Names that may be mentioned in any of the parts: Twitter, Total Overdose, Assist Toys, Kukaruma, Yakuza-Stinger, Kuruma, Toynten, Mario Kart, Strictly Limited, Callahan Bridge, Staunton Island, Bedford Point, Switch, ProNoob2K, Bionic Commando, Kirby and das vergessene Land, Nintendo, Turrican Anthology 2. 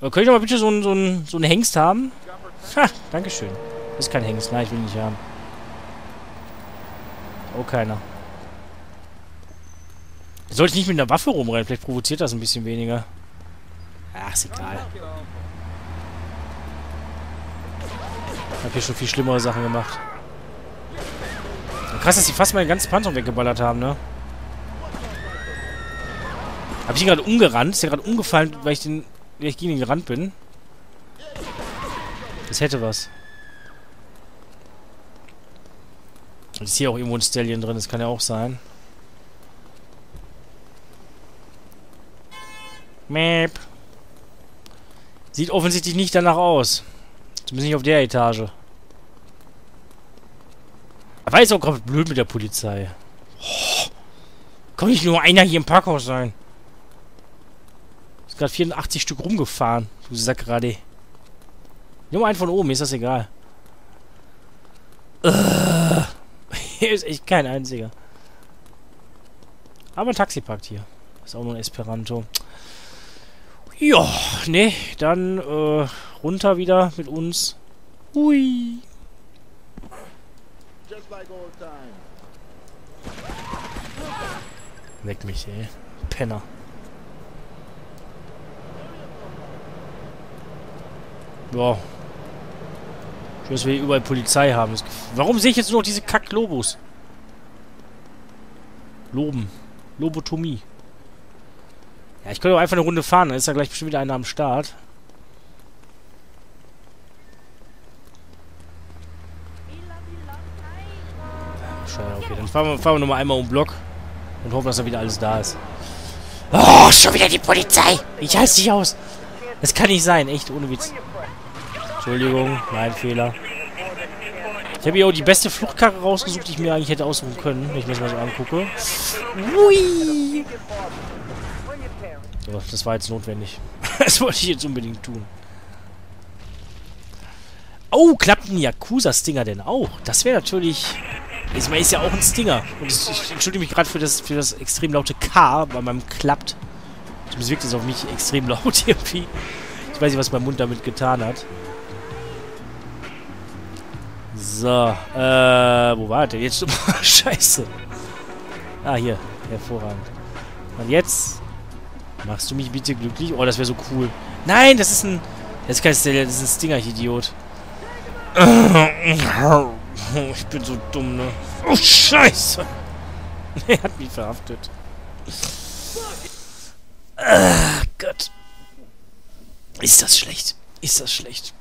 Könnte ich mal bitte so einen Hengst haben? Ha, dankeschön. Das ist kein Hengst, nein, ich will ihn nicht haben. Oh, keiner. Sollte ich nicht mit einer Waffe rumrennen? Vielleicht provoziert das ein bisschen weniger. Ach, ist egal. Ich habe hier schon viel schlimmere Sachen gemacht. Krass, dass die fast meinen ganzen Panzer weggeballert haben, ne? Habe ich ihn gerade umgerannt? Ist der gerade umgefallen, weil ich gegen ihn gerannt bin? Das hätte was. Und ist hier auch irgendwo ein Stallion drin, das kann ja auch sein. Map. Sieht offensichtlich nicht danach aus. Zumindest nicht auf der Etage. Aber war jetzt auch gerade blöd mit der Polizei. Oh, kann nicht nur einer hier im Parkhaus sein. Ist gerade 84 Stück rumgefahren, du Sackrade. Nimm mal einen von oben, mir ist das egal. Hier ist echt kein einziger. Aber ein Taxi parkt hier. Ist auch nur ein Esperanto. Ja, ne, dann runter wieder mit uns. Hui. Leck mich, ey. Penner. Boah. Schön, dass wir hier überall Polizei haben. Warum sehe ich jetzt nur noch diese Kack-Lobos? Loben. Lobotomie. Ja, ich könnte auch einfach eine Runde fahren. Dann ist da gleich bestimmt wieder einer am Start. Okay, dann fahren wir nochmal einmal um den Block und hoffen, dass da wieder alles da ist. Oh, schon wieder die Polizei! Ich halte dich aus! Das kann nicht sein, echt, ohne Witz. Entschuldigung, mein Fehler. Ich habe hier auch die beste Fluchtkarre rausgesucht, die ich mir eigentlich hätte aussuchen können, wenn ich mir das mal so angucke. Ui! So, das war jetzt notwendig. Das wollte ich jetzt unbedingt tun. Oh, klappt ein Yakuza-Stinger denn auch? Das wäre natürlich... Diesmal ist ja auch ein Stinger. Und ich entschuldige mich gerade für das extrem laute K, bei meinem klappt. Zumindest wirkt es auf mich extrem laut irgendwie. Ich weiß nicht, was mein Mund damit getan hat. So, wo war der? Jetzt Scheiße. Ah, hier. Hervorragend. Und jetzt machst du mich bitte glücklich. Oh, das wäre so cool. Nein, das ist ein... Das ist ein Stinger, ich Idiot. Ich bin so dumm, ne? Oh, Scheiße! Er hat mich verhaftet. Ah, Gott. Ist das schlecht? Ist das schlecht?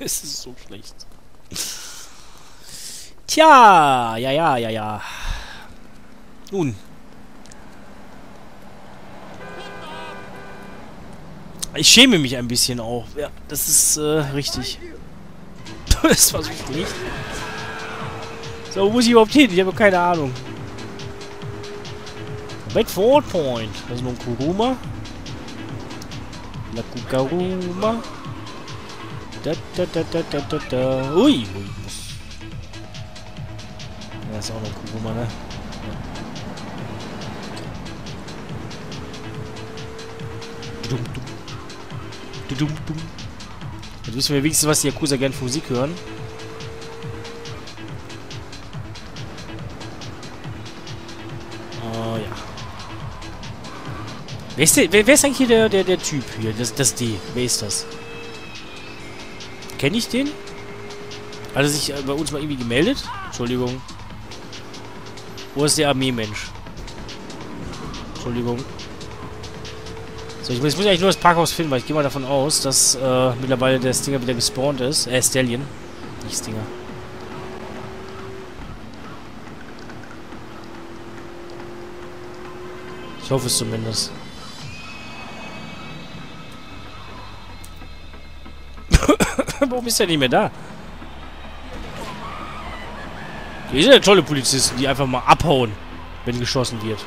Es ist so schlecht. Tja, ja. Nun. Ich schäme mich ein bisschen auch. Ja, das ist richtig. Das war so schlecht. So, wo muss ich überhaupt hin? Ich habe keine Ahnung. Bedford Point. Das ist noch ein Kuruma. La Kukaruma. Da. Ui. Das ist auch noch ein Kuruma, ne? Du-dum-dum. Jetzt wissen wir wenigstens, was die Yakuza gerne für Musik hören. Oh, ja. Wer ist eigentlich hier der Typ hier? Das D. Wer ist das? Kenne ich den? Hat er sich bei uns mal irgendwie gemeldet? Entschuldigung. Wo ist der Armeemensch? Entschuldigung. So, ich muss eigentlich nur das Parkhaus finden, weil ich gehe mal davon aus, dass mittlerweile der Stinger wieder gespawnt ist. Stallion. Nicht Stinger. Ich hoffe es zumindest. Warum ist der nicht mehr da? Die sind ja tolle Polizisten, die einfach mal abhauen, wenn geschossen wird.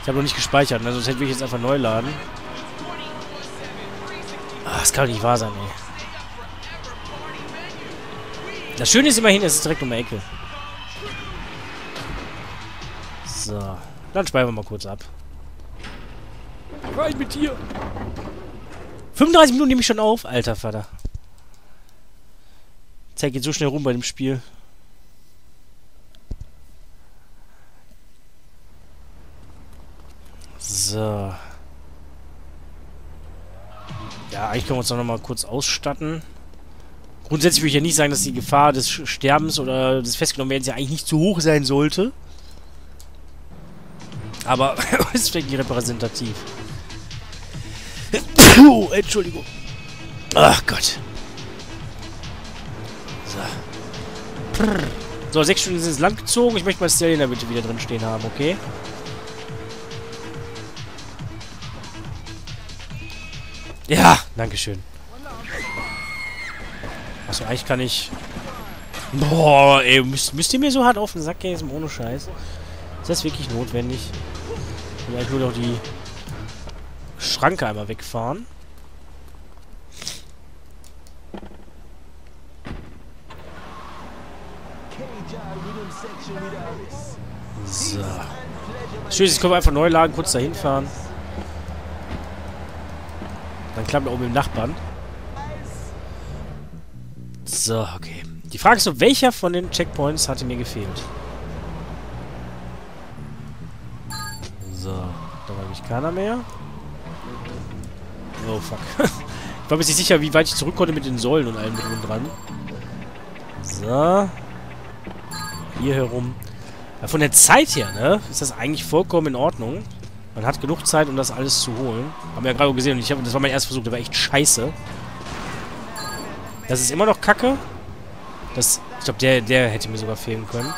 Ich habe noch nicht gespeichert, ne? Sonst hätte ich jetzt einfach neu laden. Ach, das kann doch nicht wahr sein, ey. Das Schöne ist immerhin, es ist direkt um die Ecke. So, dann speichern wir mal kurz ab. Rein mit dir! 35 Minuten nehme ich schon auf, alter Vater. Die Zeit geht so schnell rum bei dem Spiel. So. Ja, eigentlich können wir uns noch mal kurz ausstatten. Grundsätzlich würde ich ja nicht sagen, dass die Gefahr des Sterbens oder des Festgenommenwerdens ja eigentlich nicht zu hoch sein sollte. Aber ist vielleicht nicht repräsentativ. Puh, Entschuldigung. Ach Gott. So. Prr. So, 6 Stunden sind ins Land gezogen. Ich möchte mal Stelina bitte wieder drin stehen haben, okay? Ja, dankeschön. Achso, eigentlich kann ich... Boah, ey, müsst ihr mir so hart auf den Sack gehen, jetzt ohne Scheiß. Ist das wirklich notwendig? Vielleicht nur noch die Schranke einmal wegfahren. So. Tschüss, jetzt können wir einfach neu laden, kurz dahin fahren. Dann klappt auch mit dem Nachbarn. So, okay. Die Frage ist nur, welcher von den Checkpoints hatte mir gefehlt? So, da war nämlich keiner mehr. Oh, fuck. Ich war mir nicht sicher, wie weit ich zurück konnte mit den Säulen und allem drum und dran. So. Hier herum. Ja, von der Zeit her, ne, ist das eigentlich vollkommen in Ordnung. Man hat genug Zeit, um das alles zu holen. Haben wir ja gerade gesehen. Und das war mein erster Versuch. Der war echt scheiße. Das ist immer noch Kacke. Das, ich glaube, der hätte mir sogar fehlen können.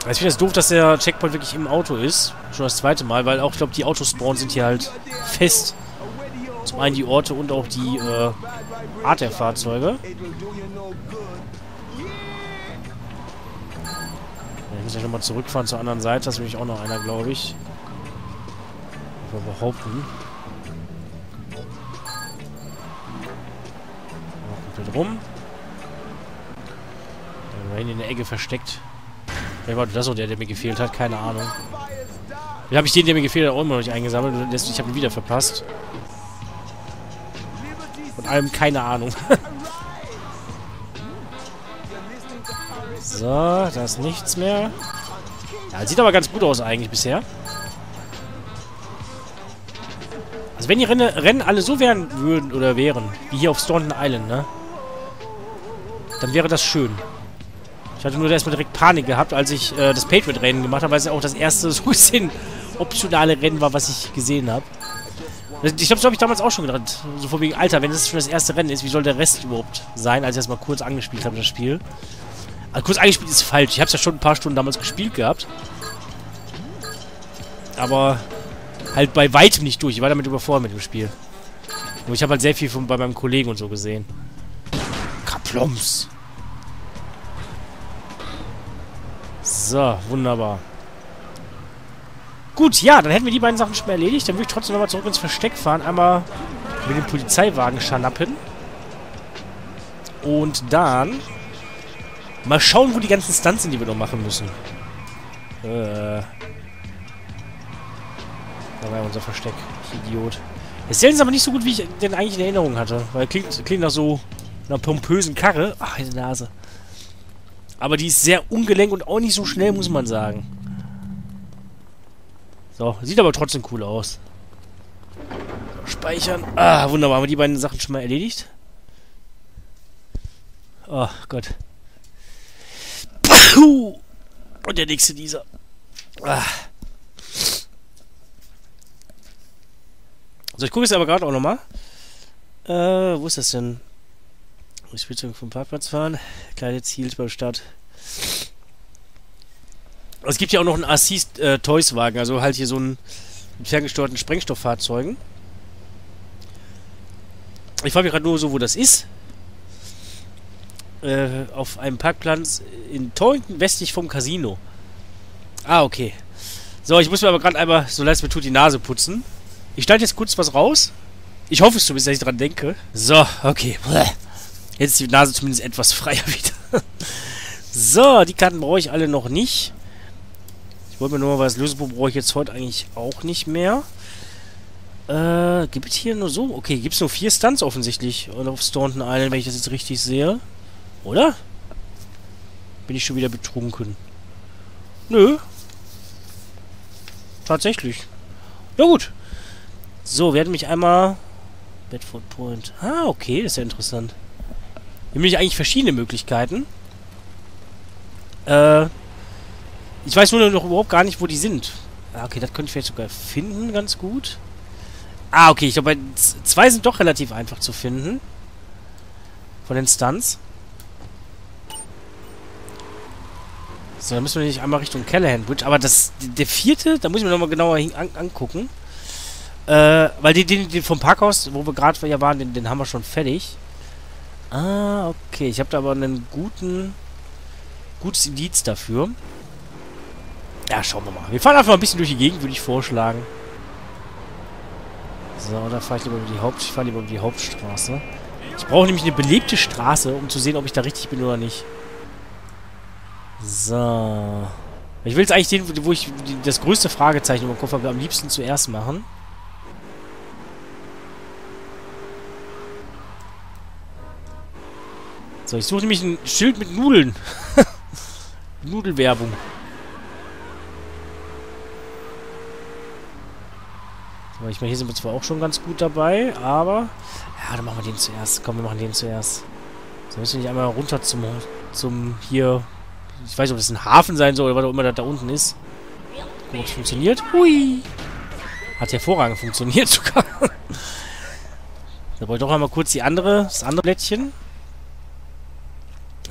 Ich finde das doof, dass der Checkpoint wirklich im Auto ist. Schon das zweite Mal, weil auch, ich glaube, die Autospawns sind hier halt fest. Zum einen die Orte und auch die Art der Fahrzeuge. Ich muss ja schon mal zurückfahren zur anderen Seite. Das ist nämlich auch noch einer, glaube ich. Ich will behaupten. Komplett rum. Dann war hin in der Ecke versteckt. Vielleicht war das auch der mir gefehlt hat. Keine Ahnung. Dann habe ich den, der mir gefehlt hat, auch immer noch nicht eingesammelt. Ich habe ihn wieder verpasst. Von allem keine Ahnung. So, da ist nichts mehr. Ja, sieht aber ganz gut aus eigentlich bisher. Also wenn die Rennen alle so wären, wie hier auf Staunton Island, ne? Dann wäre das schön. Ich hatte nur erstmal direkt Panik gehabt, als ich das Patriot-Rennen gemacht habe, weil es ja auch das erste so gesehen optionale Rennen war, was ich gesehen habe. Ich glaube, so habe ich damals auch schon gedacht. So von wegen, Alter, wenn das schon das erste Rennen ist, wie soll der Rest überhaupt sein, als ich erstmal kurz angespielt habe, das Spiel. Also kurz eingespielt ist falsch. Ich habe es ja schon ein paar Stunden damals gespielt gehabt. Aber halt bei weitem nicht durch. Ich war damit überfordert mit dem Spiel. Nur ich habe halt sehr viel von bei meinem Kollegen und so gesehen. Kaploms. So, wunderbar. Gut, ja, dann hätten wir die beiden Sachen schon mal erledigt. Dann würde ich trotzdem nochmal zurück ins Versteck fahren. Einmal mit dem Polizeiwagen schnappen. Und dann... Mal schauen, wo die ganzen Stunts sind, die wir noch machen müssen. Da war ja unser Versteck. Ich Idiot. Der Stellen ist aber nicht so gut, wie ich den eigentlich in Erinnerung hatte. Weil klingt nach so einer pompösen Karre. Ach, die Nase. Aber die ist sehr ungelenk und auch nicht so schnell, muss man sagen. So, sieht aber trotzdem cool aus. Speichern. Ah, wunderbar. Haben wir die beiden Sachen schon mal erledigt? Oh Gott. Und der nächste dieser. Ah. So, ich gucke jetzt aber gerade auch nochmal. Wo ist das denn? Ich will zurück vom Parkplatz fahren. Kleine Ziels bei der Stadt. Es gibt ja auch noch einen Assist Toys Wagen, also halt hier so einen mit ferngesteuerten Sprengstofffahrzeugen. Ich frage mich gerade nur so, wo das ist. Auf einem Parkplatz in Toynten, westlich vom Casino. Ah, okay. So, ich muss mir aber gerade einmal, so leid es mir tut, die Nase putzen. Ich schneide jetzt kurz was raus. Ich hoffe es zumindest, dass ich dran denke. So, okay. Jetzt ist die Nase zumindest etwas freier wieder. So, die Karten brauche ich alle noch nicht. Ich Hol mir nur mal was. Lösebuch brauche ich jetzt heute eigentlich auch nicht mehr. Gibt es hier nur so? Okay, gibt es nur 4 Stunts offensichtlich auf Staunton Island, wenn ich das jetzt richtig sehe. Oder? Bin ich schon wieder betrunken? Nö. Tatsächlich. Ja gut. So, wir hatten mich einmal... Bedford Point. Ah, okay, das ist ja interessant. Hier haben wir eigentlich verschiedene Möglichkeiten. Ich weiß nur noch überhaupt gar nicht, wo die sind. Ah, okay, das könnte ich vielleicht sogar finden, ganz gut. Ah, okay, ich glaube, 2 sind doch relativ einfach zu finden. Von den Stunts. So, dann müssen wir nicht einmal Richtung Callahan Bridge. Aber das, der 4., da muss ich mir nochmal genauer angucken. Weil den vom Parkhaus, wo wir gerade ja waren, den haben wir schon fertig. Ah, okay. Ich habe da aber einen gutes Indiz dafür. Ja, schauen wir mal. Wir fahren einfach mal ein bisschen durch die Gegend, würde ich vorschlagen. So, oder fahre ich lieber über die Hauptstraße. Ich brauche nämlich eine belebte Straße, um zu sehen, ob ich da richtig bin oder nicht. So. Ich will jetzt eigentlich den, wo ich das größte Fragezeichen im Kopf habe, am liebsten zuerst machen. So, ich suche nämlich ein Schild mit Nudeln. Nudelwerbung. So, ich meine, hier sind wir zwar auch schon ganz gut dabei, aber... Ja, dann machen wir den zuerst. Komm, wir machen den zuerst. So, müssen wir nicht einmal runter zum hier... Ich weiß nicht, ob das ein Hafen sein soll, oder was auch immer das da unten ist. Guck, ob es funktioniert. Hui! Hat hervorragend funktioniert sogar. Da wollte ich doch einmal kurz das andere Blättchen.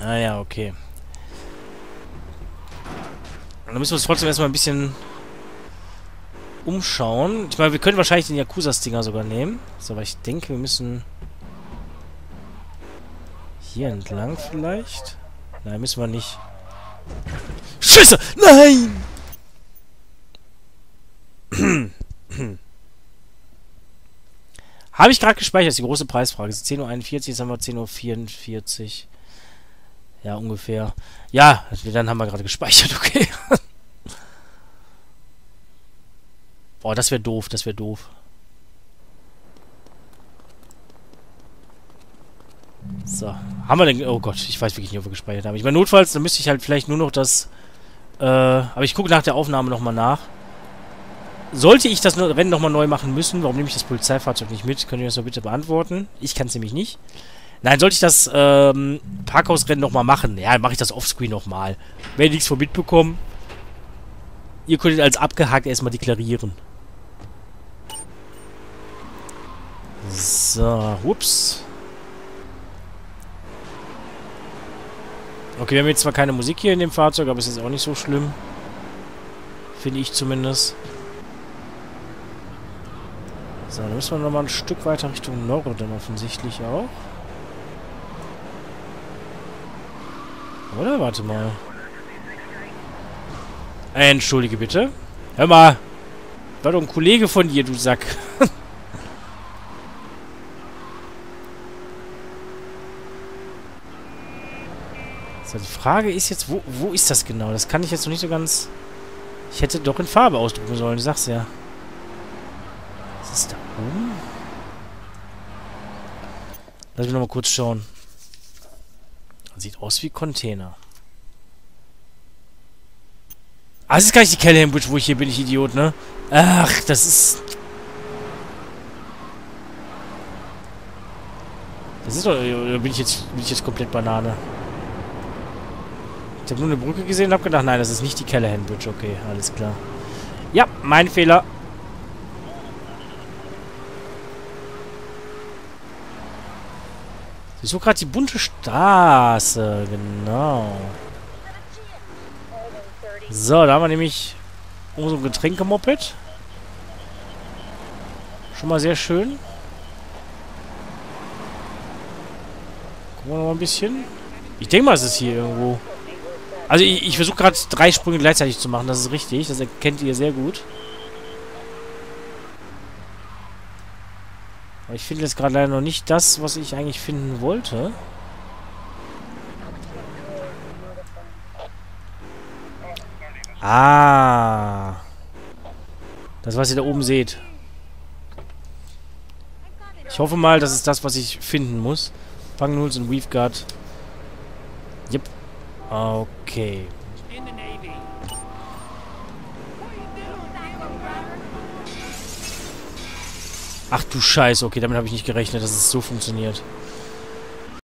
Ah ja, okay. Dann müssen wir uns trotzdem erstmal ein bisschen umschauen. Ich meine, wir können wahrscheinlich den Yakuza-Stinger sogar nehmen. So, aber ich denke, wir müssen hier entlang vielleicht. Nein, müssen wir nicht. Scheiße! Nein! Habe ich gerade gespeichert, das ist die große Preisfrage. Es ist 10:41 Uhr, jetzt haben wir 10:44 Uhr. Ja, ungefähr. Ja, dann haben wir gerade gespeichert, okay. Boah, das wäre doof, das wäre doof. So, haben wir denn... Oh Gott, ich weiß wirklich nicht, ob wir gespeichert haben. Ich meine, notfalls, dann müsste ich halt vielleicht nur noch das... aber ich gucke nach der Aufnahme nochmal nach. Sollte ich das Rennen nochmal neu machen müssen, warum nehme ich das Polizeifahrzeug nicht mit? Könnt ihr das mal bitte beantworten? Ich kann es nämlich nicht. Nein, sollte ich das Parkhausrennen nochmal machen? Ja, dann mache ich das offscreen nochmal. Wenn ihr nichts von mitbekommen, ihr könntet als abgehakt erstmal deklarieren. So, ups. Okay, wir haben jetzt zwar keine Musik hier in dem Fahrzeug, aber es ist auch nicht so schlimm. Finde ich zumindest. So, dann müssen wir nochmal ein Stück weiter Richtung Norden dann offensichtlich auch. Oder? Warte mal. Entschuldige bitte. Hör mal. War doch ein Kollege von dir, du Sack. So, die Frage ist jetzt, wo ist das genau? Das kann ich jetzt noch nicht so ganz... Ich hätte doch in Farbe ausdrucken sollen, du sagst ja. Was ist da oben? Lass mich nochmal kurz schauen. Sieht aus wie Container. Ah, das ist gar nicht die Callahan Bridge, wo ich hier bin, ich Idiot, ne? Ach, das ist... Das ist doch... Oder bin ich jetzt komplett Banane? Ich habe nur eine Brücke gesehen und habe gedacht, nein, das ist nicht die Callahan Bridge. Okay, alles klar. Ja, mein Fehler. Ich suche gerade die bunte Straße, genau. So, da haben wir nämlich unser Getränkemoped. Schon mal sehr schön. Gucken wir noch mal ein bisschen. Ich denke mal, es ist hier irgendwo. Also ich versuche gerade 3 Sprünge gleichzeitig zu machen, das ist richtig. Das erkennt ihr sehr gut. Ich finde jetzt gerade leider noch nicht das, was ich eigentlich finden wollte. Ah. Das, was ihr da oben seht. Ich hoffe mal, das ist das, was ich finden muss. Fangnulls und Weave Guard. Yep. Okay. Ach du Scheiße. Okay, damit habe ich nicht gerechnet, dass es so funktioniert.